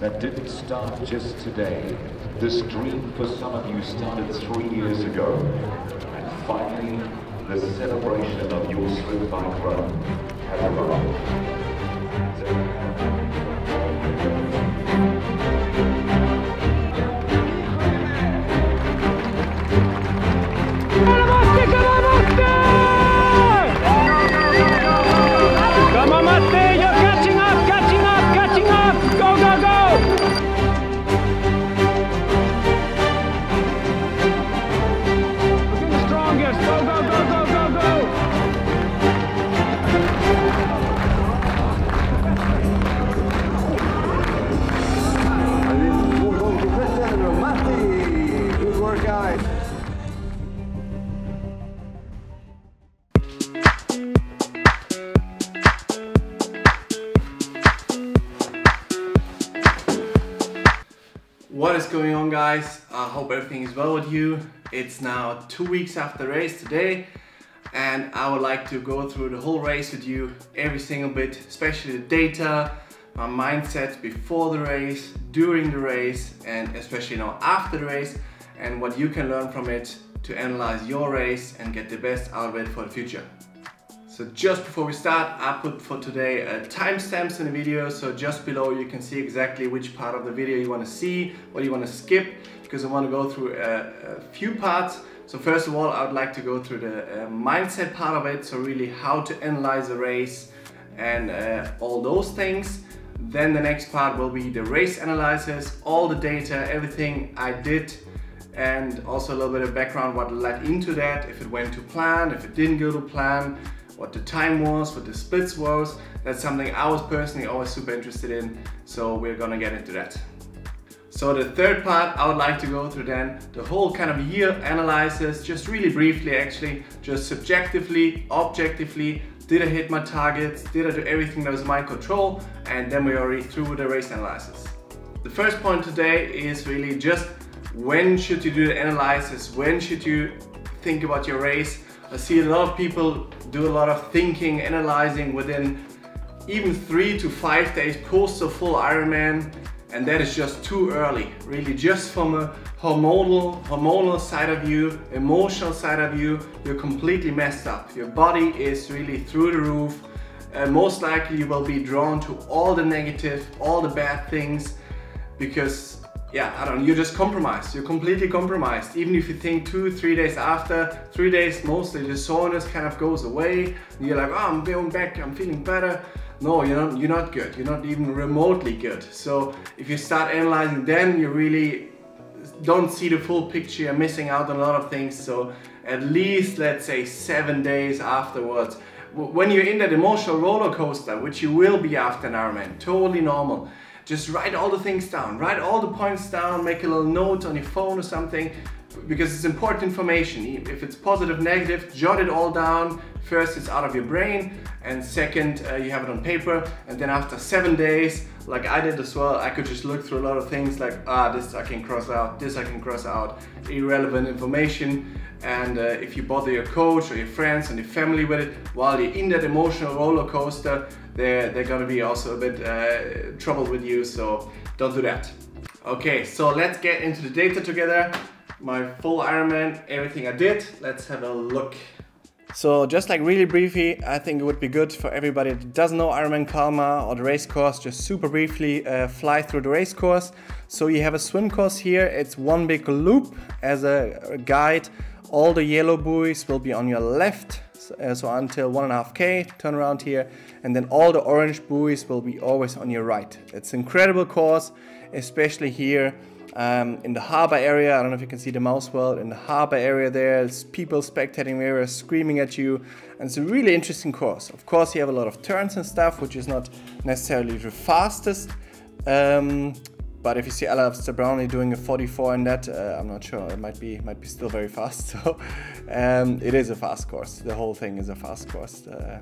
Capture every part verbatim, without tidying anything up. that didn't start just today. This dream for some of you started three years ago. And finally, the celebration of your swim bike run has arrived. What is going on, guys? I hope everything is well with you. It's now two weeks after the race today, and I would like to go through the whole race with you, every single bit, especially the data, my mindset before the race, during the race, and especially now after the race, and what you can learn from it to analyze your race and get the best out of it for the future. So just before we start, I put for today uh, timestamps in the video, so just below you can see exactly which part of the video you want to see, what you want to skip, because I want to go through a, a few parts. So first of all, I would like to go through the uh, mindset part of it, so really how to analyze a race and uh, all those things. Then the next part will be the race analysis, all the data, everything I did, and also a little bit of background what led into that, if it went to plan, if it didn't go to plan, what the time was, what the splits was. That's something I was personally always super interested in, so we're gonna get into that. So the third part I would like to go through then, the whole kind of year analysis, just really briefly actually, just subjectively, objectively, did I hit my targets, did I do everything that was in my control, and then we already through the race analysis. The first point today is really just when should you do the analysis, when should you think about your race. I see a lot of people do a lot of thinking, analyzing within even three to five days post a full Ironman, and that is just too early, really. Just from a hormonal, hormonal side of you, emotional side of you, you're completely messed up. Your body is really through the roof. Uh, most likely you will be drawn to all the negative, all the bad things, because yeah, I don't know, you're just compromised. You're completely compromised. Even if you think two, three days after, three days mostly, the soreness kind of goes away. And you're like, oh, I'm going back, I'm feeling better. No, you're not, you're not good. You're not even remotely good. So if you start analyzing then, you really don't see the full picture. You're missing out on a lot of things. So at least, let's say, seven days afterwards, when you're in that emotional roller coaster, which you will be after an Ironman, totally normal. Just write all the things down, write all the points down, make a little note on your phone or something, because it's important information. If it's positive, negative, jot it all down. First, it's out of your brain, and second, uh, you have it on paper, and then after seven days, like I did as well, I could just look through a lot of things like, ah, this I can cross out, this I can cross out, irrelevant information. And uh, if you bother your coach or your friends and your family with it while you're in that emotional roller coaster, they're, they're gonna be also a bit uh, troubled with you, so don't do that. Okay, so let's get into the data together. My full Ironman, everything I did, let's have a look. So just like really briefly, I think it would be good for everybody that doesn't know Ironman Kalmar or the race course, just super briefly uh, fly through the race course. So you have a swim course here, it's one big loop as a guide. All the yellow buoys will be on your left, uh, so until one and a half K, turn around here, and then all the orange buoys will be always on your right. It's an incredible course, especially here um, in the harbor area. I don't know if you can see the mouse well, in the harbor area there's people spectating areas, screaming at you, and it's a really interesting course. Of course you have a lot of turns and stuff, which is not necessarily the fastest. Um, But if you see Alistair Brownlee doing a forty-four in that, uh, I'm not sure, it might be might be still very fast. So um, it is a fast course. The whole thing is a fast course. Uh,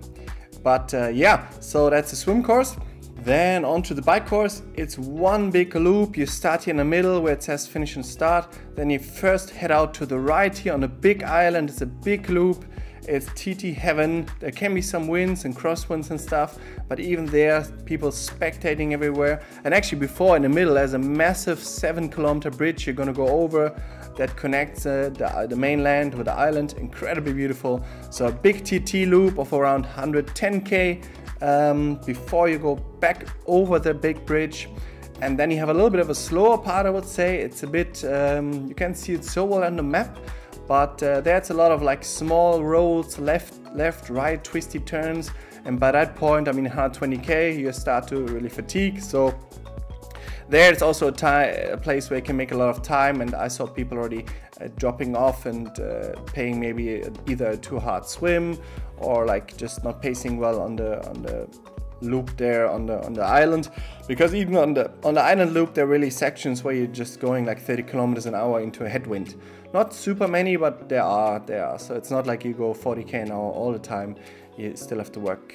but uh, yeah, so that's the swim course. Then onto the bike course. It's one big loop. You start here in the middle where it says finish and start. Then you first head out to the right here on a big island. It's a big loop. It's T T heaven. There can be some winds and crosswinds and stuff, but even there, people spectating everywhere. And actually before, in the middle, there's a massive seven kilometer bridge you're gonna go over that connects uh, the, the mainland with the island. Incredibly beautiful. So a big T T loop of around one hundred ten K um, before you go back over the big bridge. And then you have a little bit of a slower part, I would say. It's a bit, um, you can't see it so well on the map, but uh, there's a lot of like small roads, left, left, right, twisty turns. And by that point, I mean one hundred twenty K, you start to really fatigue. So there it's also a, a place where you can make a lot of time. And I saw people already uh, dropping off and uh, paying maybe a, either a too hard swim or like just not pacing well on the, on the loop there on the on the island, because even on the on the island loop there are really sections where you're just going like thirty kilometers an hour into a headwind. Not super many, but there are there are. So it's not like you go forty K an hour all the time. You still have to work.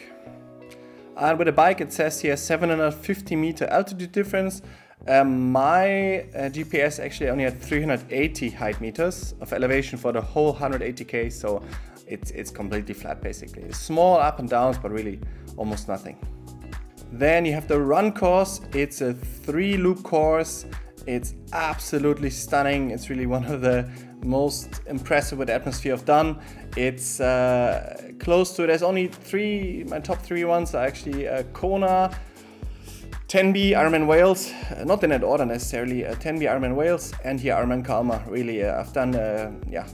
And with a bike, it says here seven hundred fifty meter altitude difference. Um, my uh, G P S actually only had three hundred eighty height meters of elevation for the whole one hundred eighty K. So it's it's completely flat basically. Small up and downs, but really almost nothing. Then you have the run course. It's a three loop course. It's absolutely stunning. It's really one of the most impressive with the atmosphere I've done. It's uh, close to, there's only three, my top three ones are actually uh, Kona, ten B Ironman Wales, uh, not in that order necessarily, uh, ten B Ironman Wales and here Ironman Kalmar. Really, uh, I've done uh, yeah,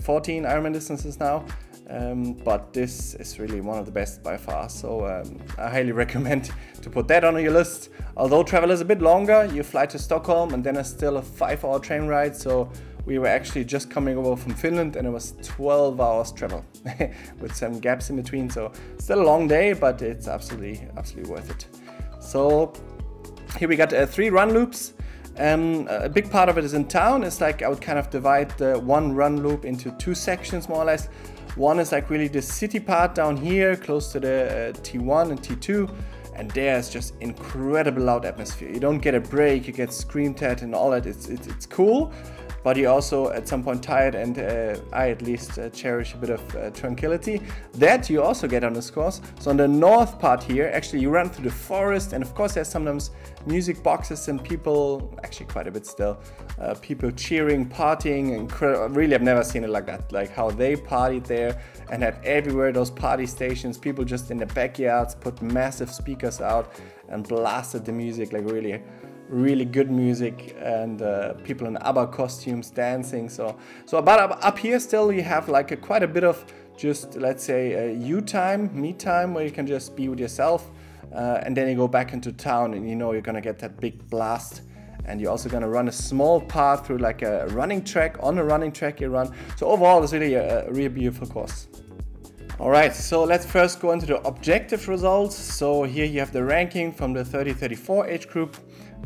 fourteen Ironman distances now. Um, but this is really one of the best by far, so um, I highly recommend to put that on your list. Although travel is a bit longer, you fly to Stockholm and then it's still a five hour train ride, so we were actually just coming over from Finland and it was twelve hours travel with some gaps in between, so still a long day, but it's absolutely, absolutely worth it. So here we got uh, three run loops. Um, a big part of it is in town. It's like I would kind of divide the one run loop into two sections more or less. One is like really the city part down here, close to the uh, T one and T two, and there's just incredible loud atmosphere. You don't get a break, you get screamed at and all that. It's, it's, it's cool, but you're also at some point tired, and uh, I at least uh, cherish a bit of uh, tranquility. That you also get on this course. So on the north part here, actually you run through the forest, and of course there's sometimes music boxes and people, actually quite a bit still, uh, people cheering, partying, and really I've never seen it like that, like how they partied there and had everywhere those party stations, people just in the backyards put massive speakers out and blasted the music, like really, really good music, and uh, people in ABBA costumes dancing. So, so about up, up here still you have like a, quite a bit of just, let's say, uh, you time, me time, where you can just be with yourself. Uh, and then you go back into town and you know you're gonna get that big blast, and you're also gonna run a small path through like a running track, on a running track you run. So overall it's really a, a really beautiful course. All right, so let's first go into the objective results. So here you have the ranking from the thirty thirty-four age group.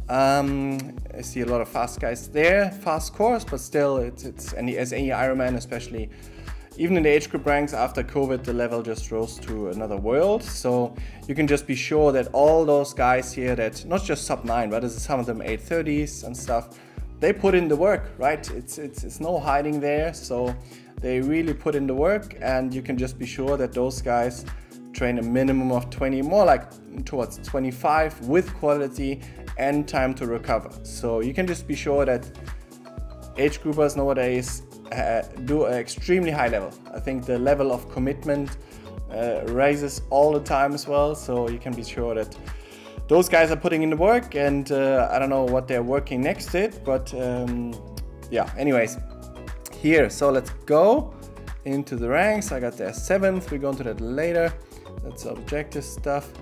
Um, I see a lot of fast guys there, fast course, but still it's, it's any, as any Ironman, especially even in the age group ranks after COVID, the level just rose to another world. So you can just be sure that all those guys here that, not just sub nine, but some of them eight thirties and stuff, they put in the work, right? It's, it's, it's no hiding there. So they really put in the work, and you can just be sure that those guys train a minimum of twenty, more like towards twenty-five with quality and time to recover. So you can just be sure that age groupers nowadays Uh, do an extremely high level. I think the level of commitment uh, rises all the time as well, so you can be sure that those guys are putting in the work, and uh, I don't know what they're working next to it, but um, yeah, anyways, here, so let's go into the ranks. I got there seventh, we'll go into that later, that's objective stuff.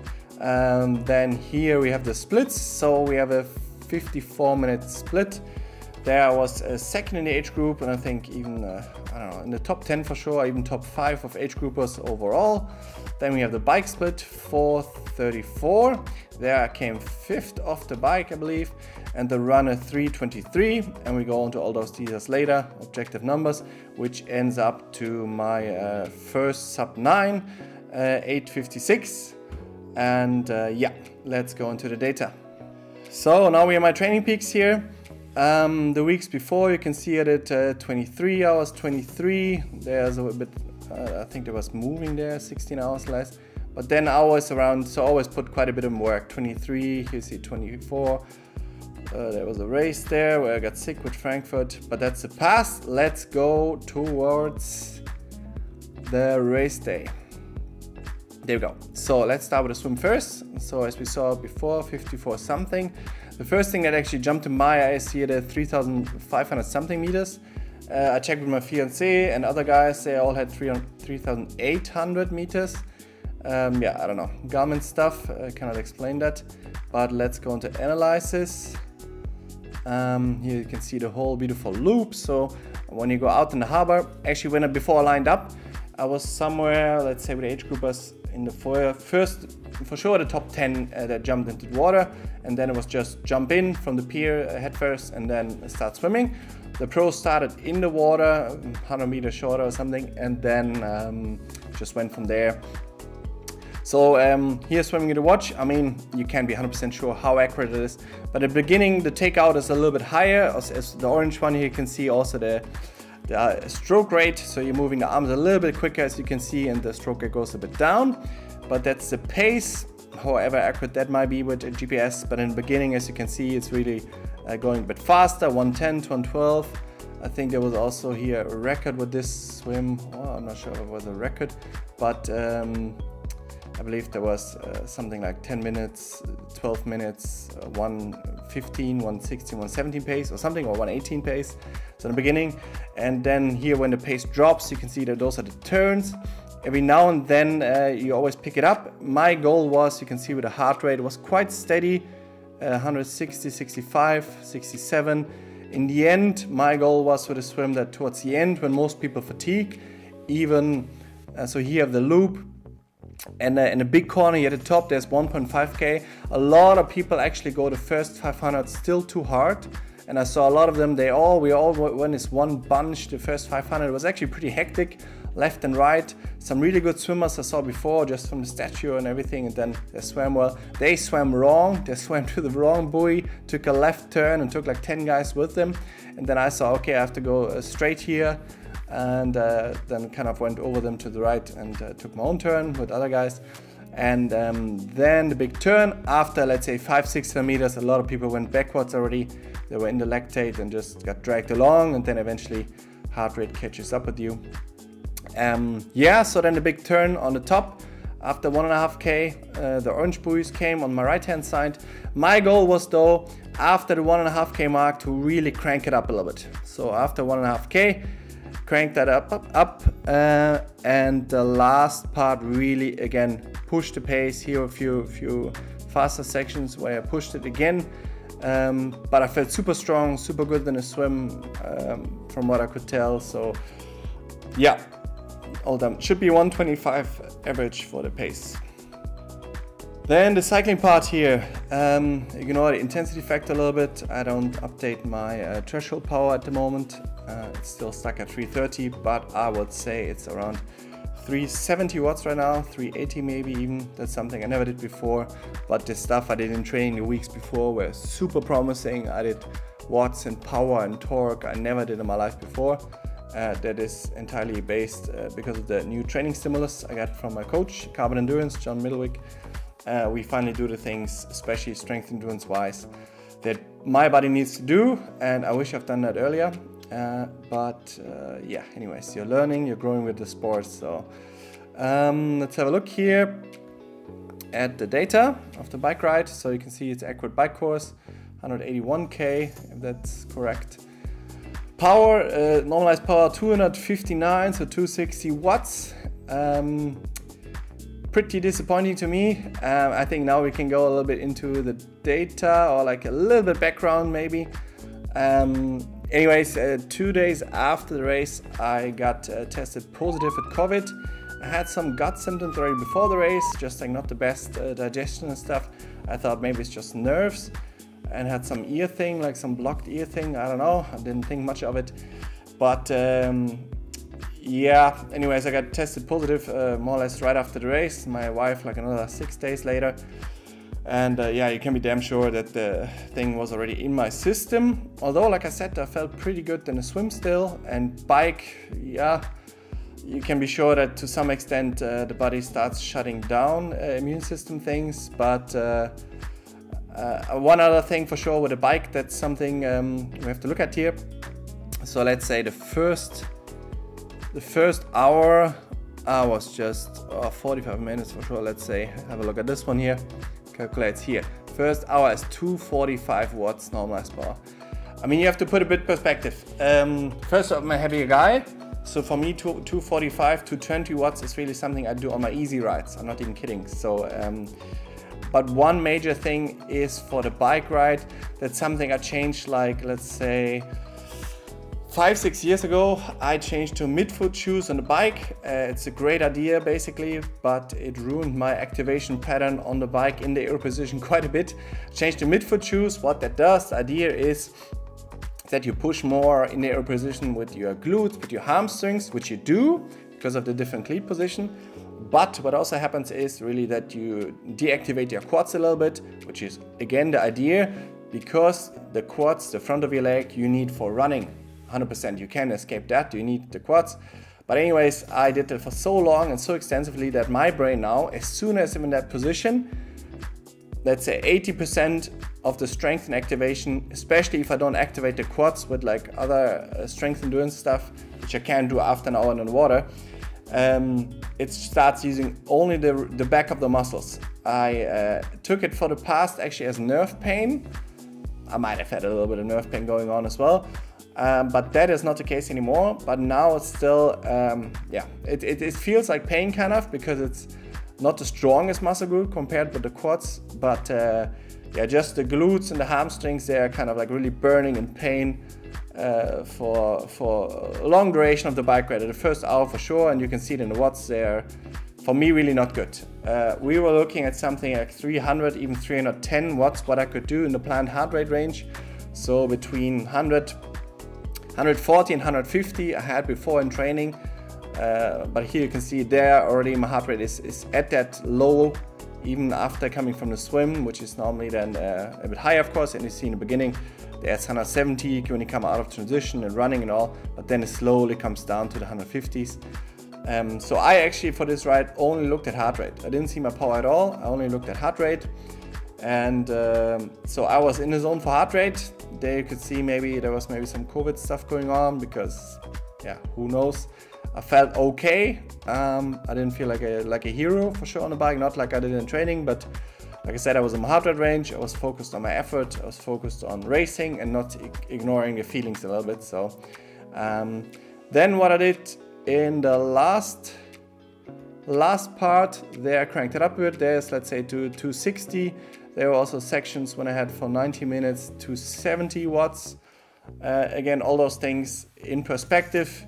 Um, then here we have the splits, so we have a fifty-four minute split. There I was uh, second in the age group, and I think even, uh, I don't know, in the top ten for sure, even top five of age groupers overall. Then we have the bike split, four thirty-four. There I came fifth off the bike, I believe, and the runner three twenty-three. And we go on to all those details later, objective numbers, which ends up to my uh, first sub nine, uh, eight fifty-six. And uh, yeah, let's go into the data. So now we have my training peaks here. Um, the weeks before you can see it at uh, twenty-three hours, twenty-three, there's a bit I think there was moving there, sixteen hours less. But then I was around, so I always put quite a bit of work. twenty-three, you see twenty-four. Uh, there was a race there where I got sick with Frankfurt, but that's the past. Let's go towards the race day. There we go. So let's start with the swim first. So as we saw before, fifty-four something. The first thing that actually jumped to my eye is here the three thousand five hundred something meters. Uh, I checked with my fiancé and other guys, they all had three thousand eight hundred meters. Um, yeah, I don't know, Garmin stuff, I cannot explain that. But let's go into analysis. Um, here you can see the whole beautiful loop. So when you go out in the harbor, actually when I, before I lined up, I was somewhere, let's say with the age groupers in the foyer, first for sure the top ten uh, that jumped into the water, and then it was just jump in from the pier uh, head first and then start swimming. The pros started in the water, one hundred meters shorter or something, and then um, just went from there. So um, here swimming in the watch, I mean, you can't be one hundred percent sure how accurate it is. But at the beginning, the takeout is a little bit higher. As, as the orange one here, you can see also the, the uh, stroke rate. So you're moving the arms a little bit quicker, as you can see, and the stroke rate goes a bit down. But that's the pace, however accurate that might be with G P S. But in the beginning, as you can see, it's really uh, going a bit faster, one ten to one twelve. I think there was also here a record with this swim. Oh, I'm not sure if it was a record, but um, I believe there was uh, something like ten minutes, twelve minutes, uh, one fifteen, one sixteen, one seventeen pace or something, or one eighteen pace. So in the beginning, and then here when the pace drops, you can see that those are the turns. Every now and then uh, you always pick it up. My goal was, you can see with the heart rate, was quite steady, uh, one sixty, sixty-five, sixty-seven. In the end, my goal was with a swim that towards the end, when most people fatigue, even, uh, so here the loop, and uh, in a big corner here at the top there's one point five K. A lot of people actually go the first five hundred still too hard, and I saw a lot of them, they all we all went this one bunch. The first five hundred was actually pretty hectic, left and right. Some really good swimmers I saw before, just from the statue and everything, and then they swam well. They swam wrong, they swam to the wrong buoy, took a left turn and took like ten guys with them, and then I saw, okay, I have to go uh, straight here, and uh, then kind of went over them to the right and uh, took my own turn with other guys. And um, then the big turn after, let's say, five six meters, a lot of people went backwards already. They were in the lactate and just got dragged along, and then eventually heart rate catches up with you. Um, yeah, so then the big turn on the top. After one and a half K, uh, the orange buoys came on my right hand side. My goal was though, after the one and a half K mark, to really crank it up a little bit. So after one and a half K, crank that up, up, up, uh, and the last part really again push the pace. Here a few, few faster sections where I pushed it again, um, but I felt super strong, super good in a swim, um, from what I could tell. So yeah, all done. Should be one twenty-five average for the pace. Then the cycling part here, um, ignore the intensity factor a little bit. I don't update my uh, threshold power at the moment. Uh, it's still stuck at three thirty, but I would say it's around three seventy watts right now, three eighty maybe even. That's something I never did before, but the stuff I did in training the weeks before were super promising. I did watts and power and torque I never did in my life before. Uh, that is entirely based uh, because of the new training stimulus I got from my coach, Carbon Endurance, John Middlewick. Uh, we finally do the things, especially strength endurance wise, that my body needs to do, and I wish I've done that earlier. Uh, but uh, yeah, anyways, you're learning, you're growing with the sport. So um, let's have a look here at the data of the bike ride. So you can see it's accurate bike course, one eighty-one K, if that's correct. Power, uh, normalized power two fifty-nine, so two sixty watts. Um, Pretty disappointing to me. Um, I think now we can go a little bit into the data, or like a little bit background maybe. Um, anyways, uh, two days after the race, I got uh, tested positive with COVID. I had some gut symptoms already before the race, just like not the best uh, digestion and stuff. I thought maybe it's just nerves, and had some ear thing, like some blocked ear thing. I don't know. I didn't think much of it, but. Um, Yeah, anyways, I got tested positive uh, more or less right after the race. My wife, like another six days later. And uh, yeah, you can be damn sure that the thing was already in my system. Although, like I said, I felt pretty good in the swim still. And bike, yeah, you can be sure that to some extent uh, the body starts shutting down uh, immune system things, but uh, uh, one other thing for sure with a bike, that's something um, we have to look at here. So let's say the first the first hour uh, was just oh, forty-five minutes for sure. Let's say, have a look at this one here, calculates here. First hour is two forty-five watts normalized power. I mean, you have to put a bit perspective. Um, first off, I'm a heavier guy. So for me, two forty-five to twenty watts is really something I do on my easy rides. I'm not even kidding. So, um, but one major thing is for the bike ride. That's something I changed, like, let's say five, six years ago. I changed to midfoot shoes on the bike. Uh, it's a great idea basically, but it ruined my activation pattern on the bike in the aero position quite a bit. Changed to midfoot shoes. What that does, the idea is that you push more in the aero position with your glutes, with your hamstrings, which you do because of the different cleat position. But what also happens is really that you deactivate your quads a little bit, which is again the idea, because the quads, the front of your leg, you need for running one hundred percent. You can't escape that, you need the quads. But anyways, I did it for so long and so extensively that my brain now, as soon as I'm in that position, let's say eighty percent of the strength and activation, especially if I don't activate the quads with like other uh, strength endurance stuff, which I can do after an hour in the water, um, it starts using only the, the back of the muscles. I uh, took it for the past actually as nerve pain. I might have had a little bit of nerve pain going on as well, um, but that is not the case anymore. But now it's still, um, yeah, it, it, it feels like pain kind of, because it's not the strongest muscle group compared with the quads, but uh, yeah, just the glutes and the hamstrings, they are kind of like really burning in pain uh, for for a long duration of the bike ride. The first hour for sure, and you can see it in the watts there. For me, really not good. Uh, we were looking at something like three hundred, even three hundred ten watts, what I could do in the planned heart rate range. So between one hundred, one forty and one fifty I had before in training. Uh, but here you can see there already my heart rate is, is at that low, even after coming from the swim, which is normally then uh, a bit higher, of course. And you see in the beginning, there's one seventy when you come out of transition and running and all, but then it slowly comes down to the one fifties. Um, so I actually, for this ride, only looked at heart rate. I didn't see my power at all. I only looked at heart rate. And um, so I was in the zone for heart rate. There you could see maybe there was maybe some COVID stuff going on, because yeah, who knows? I felt okay. Um, I didn't feel like a like a hero for sure on the bike, not like I did in training, but like I said, I was in my heart rate range. I was focused on my effort. I was focused on racing and not ignoring the feelings a little bit. So um, then what I did in the last last part, there I cranked it up a bit. There's, let's say, to two sixty. There were also sections when I had for ninety minutes to seventy watts. Uh, again, all those things in perspective.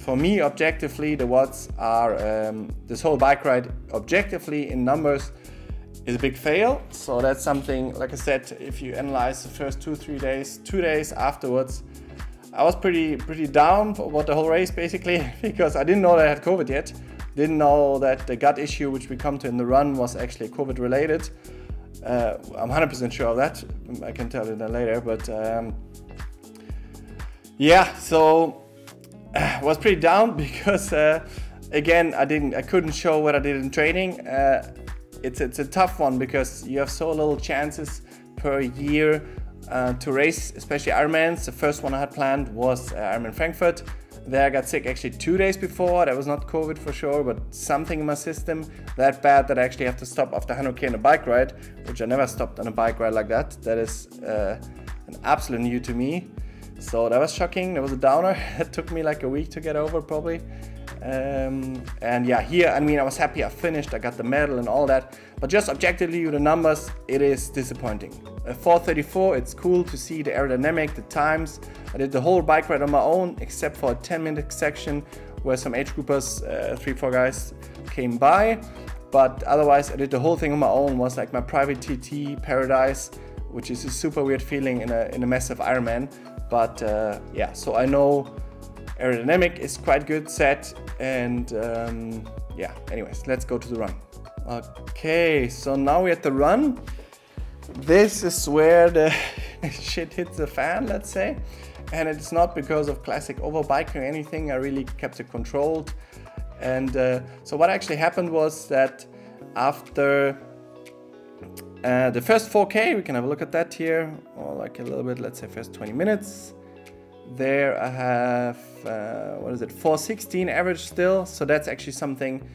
For me, objectively, the watts are, um, this whole bike ride, objectively in numbers, is a big fail. So that's something, like I said, if you analyze the first two, three days, two days afterwards, I was pretty pretty down for what the whole race, basically, because I didn't know that I had COVID yet. Didn't know that the gut issue, which we come to in the run, was actually COVID related. Uh, I'm one hundred percent sure of that. I can tell you that later, but um, yeah, so I was pretty down because uh, again I didn't I couldn't show what I did in training. Uh, it's it's a tough one because you have so little chances per year uh, to race, especially Ironmans. The first one I had planned was uh, Ironman Frankfurt. There I got sick actually two days before. That was not COVID for sure, but something in my system that bad that I actually have to stop after one hundred K on a bike ride, which I never stopped on a bike ride like that. That is uh, an absolute new to me. So that was shocking. That was a downer. It took me like a week to get over, probably. Um, and yeah, here, I mean, I was happy I finished. I got the medal and all that. But just objectively, with the numbers, it is disappointing. At four thirty-four, it's cool to see the aerodynamic, the times. I did the whole bike ride on my own, except for a ten minute section where some age groupers, uh, three, four guys, came by. But otherwise, I did the whole thing on my own. It was like my private T T paradise, which is a super weird feeling in a, in a massive Ironman. But uh, yeah, so I know aerodynamic is quite good set, and um, yeah, anyways, let's go to the run. Okay, so now we're at the run. This is where the shit hits the fan, let's say. And it's not because of classic overbiking or anything. I really kept it controlled. And uh, so what actually happened was that after uh, the first four K, we can have a look at that here, or like a little bit, let's say first twenty minutes. There I have, uh, what is it, four sixteen average still. So that's actually something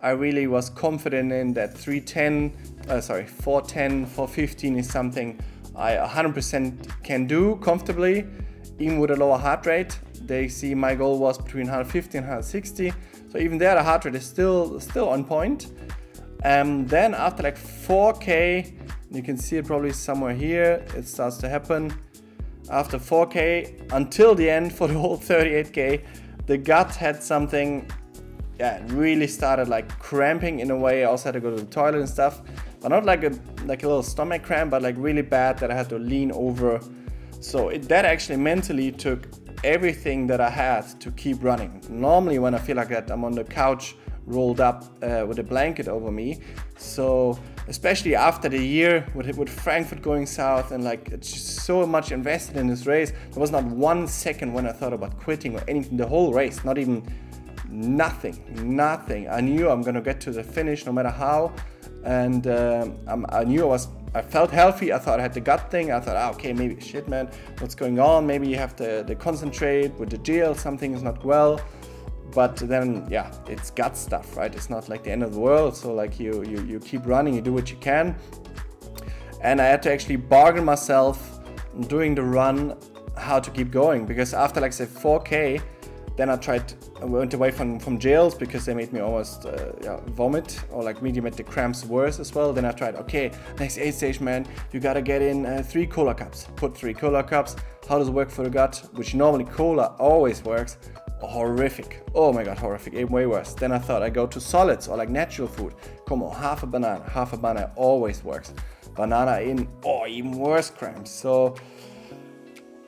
I really was confident in, that three ten, uh, sorry, four ten, four fifteen is something I one hundred percent can do comfortably, even with a lower heart rate. They see my goal was between one fifty and one sixty. So even there, the heart rate is still, still on point. Um, then after like four K, you can see it probably somewhere here, it starts to happen. After four K until the end, for the whole thirty-eight K, the gut had something, yeah, it really started like cramping in a way. I also had to go to the toilet and stuff, but not like a like a little stomach cramp, but like really bad that I had to lean over. So it, that actually mentally took everything that I had to keep running. Normally when I feel like that, I'm on the couch rolled up uh, with a blanket over me. So especially after the year with, with Frankfurt going south, and like it's just so much invested in this race, there was not one second when I thought about quitting or anything. The whole race, not even nothing, nothing. I knew I'm gonna get to the finish no matter how, and um, I'm, I knew I was. I felt healthy. I thought I had the gut thing. I thought, ah, okay, maybe shit, man, what's going on? Maybe you have to, to concentrate with the gel. Something is not well. But then, yeah, it's gut stuff, right? It's not like the end of the world. So like you, you, you keep running, you do what you can. And I had to actually bargain myself during the run how to keep going, because after like say four K, then I tried, I went away from, from gels because they made me almost uh, yeah, vomit, or like really made the cramps worse as well. Then I tried, okay, next aid stage, man, you gotta get in uh, three cola cups. Put three cola cups. How does it work for the gut? Which normally cola always works. Horrific. Oh my God, horrific. Even way worse. Then I thought I go to solids or like natural food. Come on, half a banana. Half a banana always works. Banana in, oh, even worse cramps. So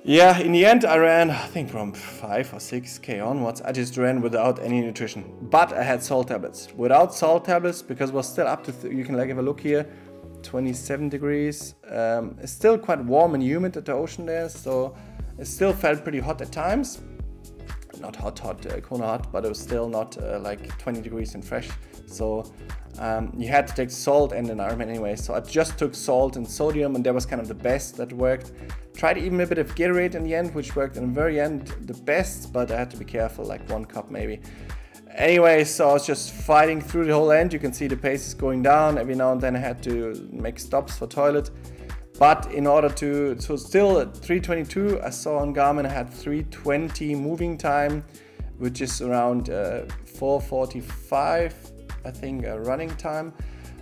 yeah, in the end I ran, I think from five or six K onwards, I just ran without any nutrition. But I had salt tablets. Without salt tablets, because it was still up to, you can like have a look here, twenty-seven degrees. Um, it's still quite warm and humid at the ocean there, so it still felt pretty hot at times. Not hot, hot, uh, Kona hot, but it was still not uh, like twenty degrees and fresh. So um, you had to take salt and an Ironman anyway. So I just took salt and sodium, and that was kind of the best that worked. Tried even a bit of Gatorade in the end, which worked in the very end the best, but I had to be careful, like one cup maybe. Anyway, so I was just fighting through the whole end. You can see the pace is going down. Every now and then I had to make stops for toilet. But in order to, so still at three twenty-two, I saw on Garmin I had three twenty moving time, which is around uh, four forty-five, I think, uh, running time.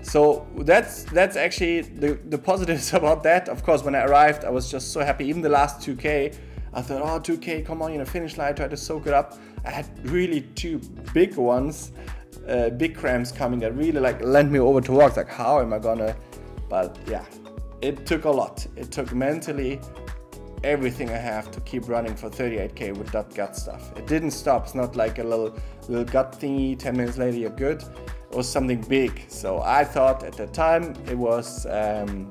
So that's that's actually the, the positives about that. Of course, when I arrived, I was just so happy. Even the last two K, I thought, oh, two K, come on, you know, finish line, try to soak it up. I had really two big ones, uh, big cramps coming that really like lent me over to walk. Like, how am I gonna, but yeah. It took a lot. It took mentally everything I have to keep running for thirty-eight K with that gut stuff. It didn't stop. It's not like a little little gut thingy, ten minutes later you're good. It was something big. So I thought at the time it was um,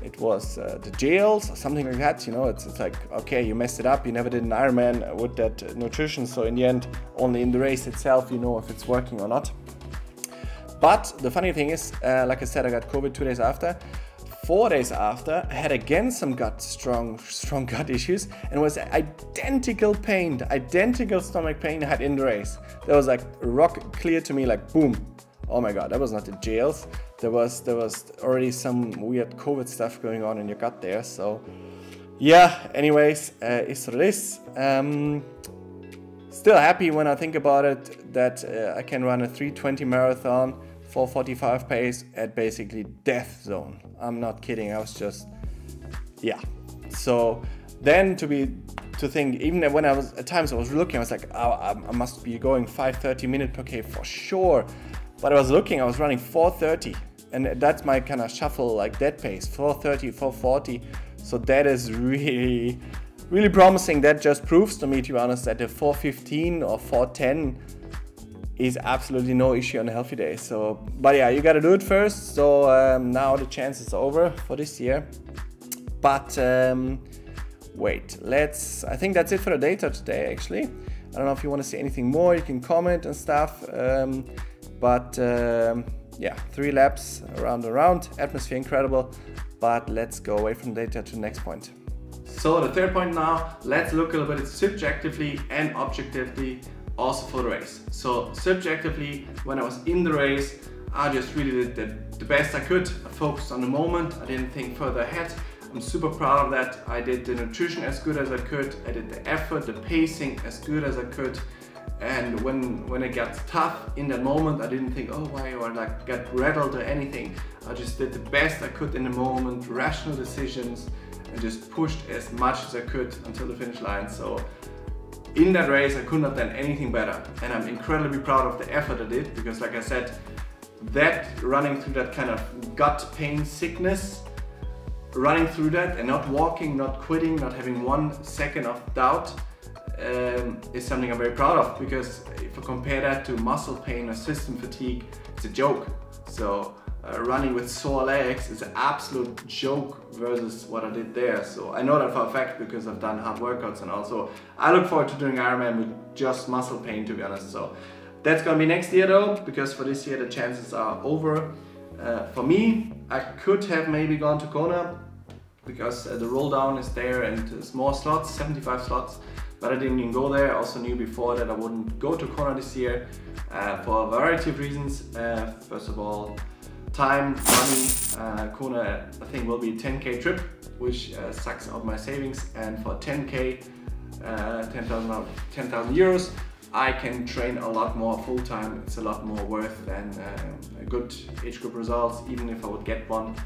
it was uh, the gels or something like that. You know, it's, it's like, okay, you messed it up. You never did an Ironman with that nutrition. So in the end, only in the race itself, you know if it's working or not. But the funny thing is, uh, like I said, I got COVID two days after. Four days after, I had again some gut strong, strong gut issues, and it was identical pain, identical stomach pain I had in the race. That was like rock clear to me, like boom. Oh my God, that was not the gels. There was there was already some weird COVID stuff going on in your gut there. So yeah. Anyways, uh, it's what it is. Um, still happy when I think about it that uh, I can run a three twenty marathon. four forty-five pace at basically death zone. I'm not kidding. I was just, yeah. So then to be, to think, even when I was, at times I was looking, I was like, oh, I must be going five thirty minute per K for sure. But I was looking, I was running four thirty. And that's my kind of shuffle, like that pace, four thirty, four forty. So that is really, really promising. That just proves to me, to be honest, that the four fifteen or four ten is absolutely no issue on a healthy day. So, but yeah, you gotta do it first. So um, now the chance is over for this year. But um, wait, let's, I think that's it for the data today, actually. I don't know if you want to see anything more, you can comment and stuff. Um, but um, yeah, three laps around and around, atmosphere incredible. But let's go away from data to the next point. So the third point now, let's look a little bit subjectively and objectively also for the race. So subjectively, when I was in the race, I just really did the, the best I could. I focused on the moment, I didn't think further ahead. I'm super proud of that. I did the nutrition as good as I could. I did the effort, the pacing as good as I could. And when, when it got tough in that moment, I didn't think, oh, why, or like got rattled or anything. I just did the best I could in the moment, rational decisions, and just pushed as much as I could until the finish line. So in that race, I couldn't have done anything better. And I'm incredibly proud of the effort I did, because like I said, that running through that kind of gut pain sickness, running through that and not walking, not quitting, not having one second of doubt um, is something I'm very proud of, because if I compare that to muscle pain or system fatigue, it's a joke. So uh, running with sore legs is an absolute joke versus what I did there. So I know that for a fact because I've done hard workouts, and also I look forward to doing Ironman with just muscle pain, to be honest. So that's gonna be next year though, because for this year the chances are over. Uh, for me, I could have maybe gone to Kona, because uh, the roll down is there and there's more slots, seventy-five slots, but I didn't even go there. I also knew before that I wouldn't go to Kona this year uh, for a variety of reasons. Uh, first of all, time, money. uh, Kona I think will be a ten K trip, which uh, sucks out my savings, and for ten K, uh, ten thousand euros, I can train a lot more full-time. It's a lot more worth than uh, a good age group results. Even if I would get one,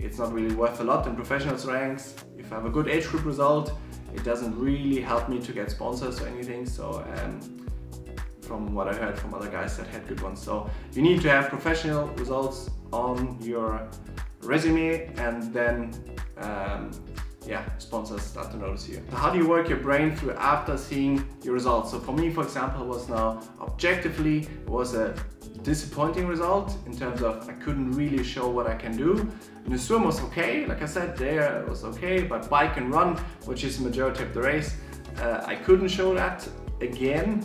it's not really worth a lot in professionals ranks. If I have a good age group result, it doesn't really help me to get sponsors or anything. So um, from what I heard from other guys that had good ones. So you need to have professional results on your resume, and then um, yeah, sponsors start to notice you. How do you work your brain through after seeing your results? So for me, for example, was now objectively it was a disappointing result in terms of I couldn't really show what I can do. And the swim was okay, like I said, there it was okay, but bike and run, which is the majority of the race, uh, I couldn't show that again.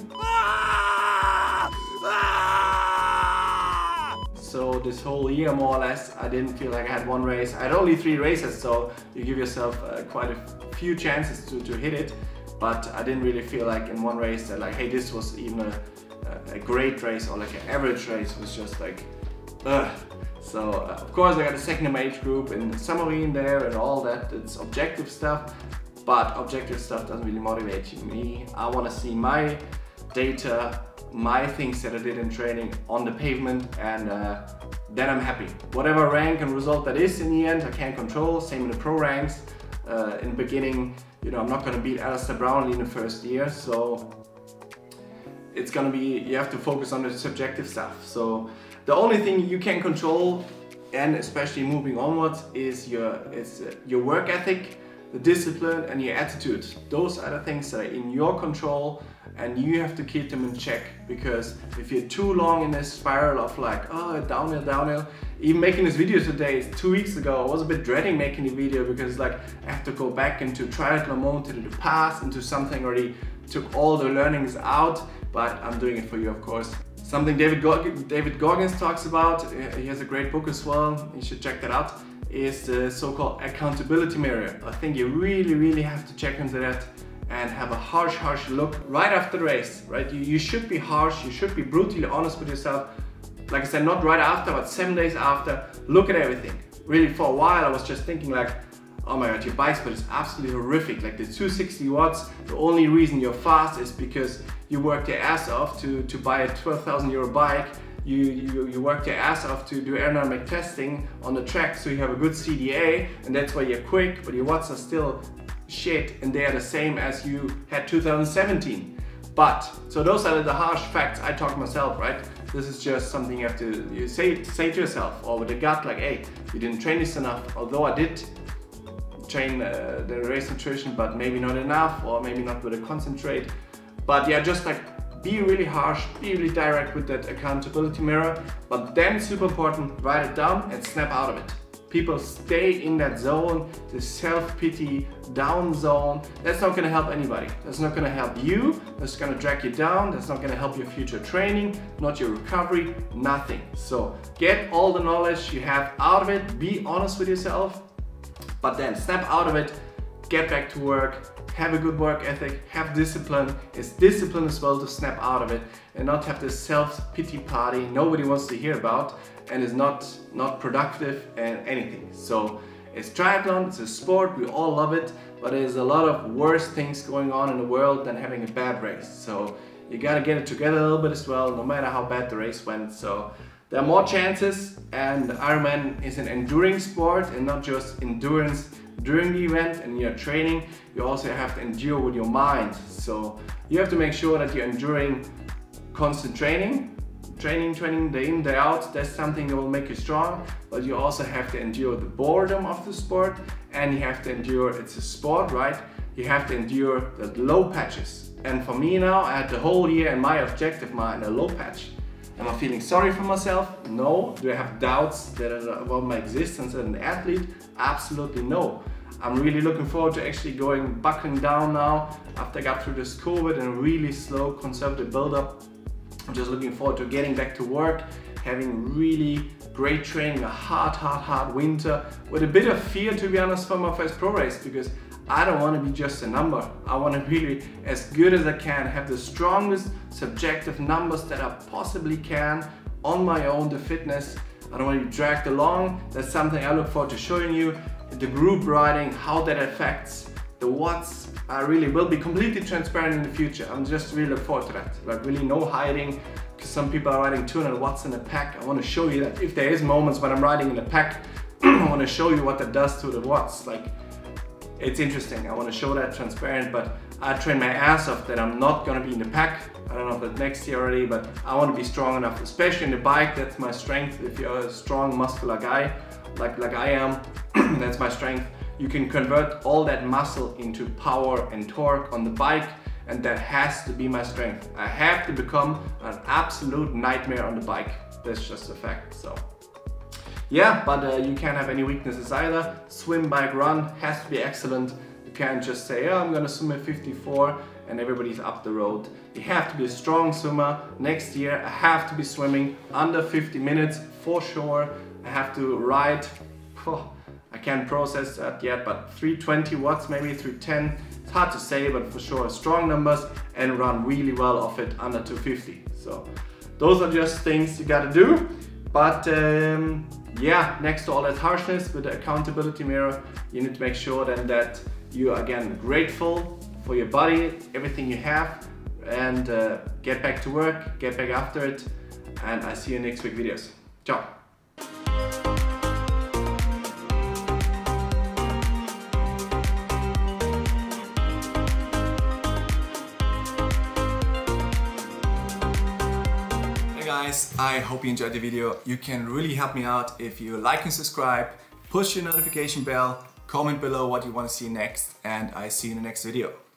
So this whole year, more or less, I didn't feel like I had one race. I had only three races, so you give yourself uh, quite a few chances to, to hit it. But I didn't really feel like in one race that like, hey, this was even a, a great race or like an average race. It was just like, ugh. So uh, of course I got a second in my age group and summary in there and all that. It's objective stuff, but objective stuff doesn't really motivate me. I want to see my data, my things that I did in training on the pavement, and uh, then I'm happy. Whatever rank and result that is in the end, I can't control. Same in the pro ranks. Uh, in the beginning, you know, I'm not going to beat Alistair Brownlee in the first year, so it's going to be, you have to focus on the subjective stuff. So the only thing you can control, and especially moving onwards, is your, is your work ethic, the discipline, and your attitude. Those are the things that are in your control, and you have to keep them in check, because if you're too long in this spiral of like, oh, downhill, downhill, even making this video today, two weeks ago, I was a bit dreading making the video, because like I have to go back into triathlon mode, into the past, into something already took all the learnings out, but I'm doing it for you, of course. Something David, Gog- David Goggins talks about, he has a great book as well, you should check that out, is the so-called accountability mirror. I think you really, really have to check into that and have a harsh, harsh look right after the race, right? You, you should be harsh, you should be brutally honest with yourself. Like I said, not right after, but seven days after, look at everything. Really, for a while, I was just thinking like, oh my God, your bike split is absolutely horrific. Like the two hundred sixty watts, the only reason you're fast is because you worked your ass off to, to buy a twelve thousand euro bike. You, you, you worked your ass off to do aerodynamic testing on the track, so you have a good C D A, and that's why you're quick, but your watts are still shit, and they are the same as you had two thousand seventeen. But so those are the harsh facts I talk myself, right? This is just something you have to you say say to yourself, or with the gut, like, hey, you didn't train this enough. Although I did train uh, the race nutrition, but maybe not enough, or maybe not with a concentrate. But yeah, just like be really harsh, be really direct with that accountability mirror. But then super important, write it down and snap out of it. people stay in that zone, the self-pity down zone. That's not gonna help anybody. That's not gonna help you. That's gonna drag you down. That's not gonna help your future training, not your recovery, nothing. So get all the knowledge you have out of it, be honest with yourself, but then snap out of it, get back to work, have a good work ethic, have discipline. It's discipline as well to snap out of it and not have this self-pity party nobody wants to hear about and is not, not productive and anything. So it's triathlon, it's a sport, we all love it, but there's a lot of worse things going on in the world than having a bad race. So you gotta get it together a little bit as well, no matter how bad the race went. So there are more chances, and Ironman is an enduring sport and not just endurance during the event and your training. You also have to endure with your mind. So you have to make sure that you're enduring constant training, training, training, day in, day out. That's something that will make you strong, but you also have to endure the boredom of the sport, and you have to endure, it's a sport, right? You have to endure the low patches. And for me now, I had the whole year and my objective mind, a low patch. Am I feeling sorry for myself? No. Do I have doubts that about my existence as an athlete? Absolutely no. I'm really looking forward to actually going buckling down now after I got through this COVID and really slow conservative build-up. I'm just looking forward to getting back to work, having really great training, a hard, hard, hard winter with a bit of fear, to be honest, for my first pro race, because I don't want to be just a number. I want to really, as good as I can, have the strongest subjective numbers that I possibly can on my own, the fitness. I don't want to be dragged along. That's something I look forward to showing you. The group riding, how that affects the watts. I really will be completely transparent in the future. I'm just really looking forward to that. Like really no hiding, because some people are riding two hundred watts in a pack. I want to show you that if there is moments when I'm riding in a pack, I want to show you what that does to the watts. Like, it's interesting, I want to show that transparent, but I train my ass off that I'm not going to be in the pack. I don't know if that's next year already, but I want to be strong enough, especially in the bike. That's my strength. If you're a strong muscular guy, like, like I am, that's my strength. You can convert all that muscle into power and torque on the bike, and that has to be my strength. I have to become an absolute nightmare on the bike. That's just a fact. So. Yeah, but uh, you can't have any weaknesses either. Swim, bike, run has to be excellent. You can't just say, oh, I'm gonna swim at fifty-four and everybody's up the road. You have to be a strong swimmer. Next year, I have to be swimming under fifty minutes for sure. I have to ride, oh, I can't process that yet, but three twenty watts, maybe three ten. It's hard to say, but for sure, strong numbers, and run really well off it under two fifty. So those are just things you gotta do. But um, yeah, next to all that harshness with the accountability mirror, you need to make sure then that you are again grateful for your body, everything you have, and uh, get back to work, get back after it, and I see you next week videos. Ciao. I hope you enjoyed the video. You can really help me out if you like and subscribe, push your notification bell, comment below what you want to see next, and I see you in the next video.